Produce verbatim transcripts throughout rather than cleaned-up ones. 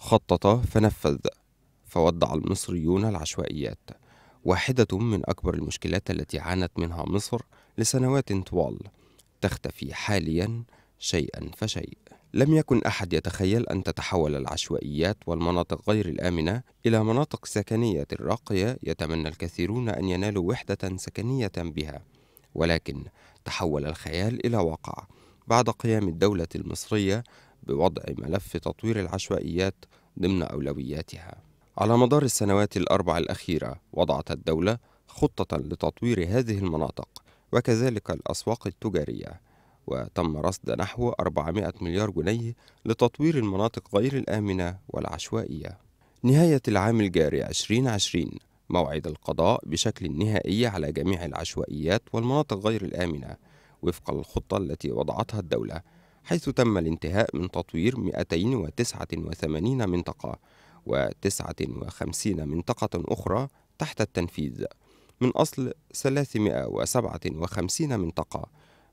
خطط فنفذ، فودع المصريون العشوائيات، واحدة من أكبر المشكلات التي عانت منها مصر لسنوات طوال، تختفي حاليا شيئا فشيء. لم يكن أحد يتخيل أن تتحول العشوائيات والمناطق غير الآمنة إلى مناطق سكنية راقية يتمنى الكثيرون أن ينالوا وحدة سكنية بها، ولكن تحول الخيال إلى واقع بعد قيام الدولة المصرية بوضع ملف تطوير العشوائيات ضمن أولوياتها. على مدار السنوات الأربع الأخيرة وضعت الدولة خطة لتطوير هذه المناطق وكذلك الأسواق التجارية، وتم رصد نحو أربعمائة مليار جنيه لتطوير المناطق غير الآمنة والعشوائية. نهاية العام الجاري ألفين وعشرين موعد القضاء بشكل نهائي على جميع العشوائيات والمناطق غير الآمنة وفق الخطة التي وضعتها الدولة، حيث تم الانتهاء من تطوير مئتين وتسعة وثمانين منطقة وتسعة وخمسين منطقة أخرى تحت التنفيذ من أصل ثلاثمائة وسبعة وخمسين منطقة،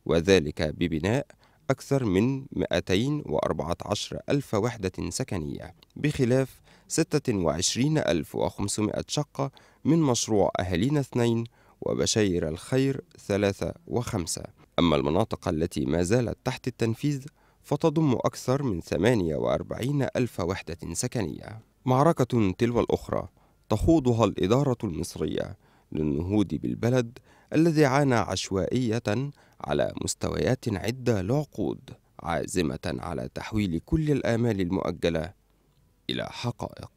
وذلك ببناء أكثر من مئتين وأربعة عشر ألف وحدة سكنية بخلاف ستة وعشرين ألف وخمسمائة شقة من مشروع أهالينا اثنين وبشاير الخير ثلاثة وخمسة. أما المناطق التي ما زالت تحت التنفيذ فتضم أكثر من ثمانية وأربعين ألف وحدة سكنية. معركة تلو الأخرى تخوضها الإدارة المصرية للنهوض بالبلد الذي عانى عشوائية على مستويات عدة لعقود، عازمة على تحويل كل الآمال المؤجلة إلى حقائق.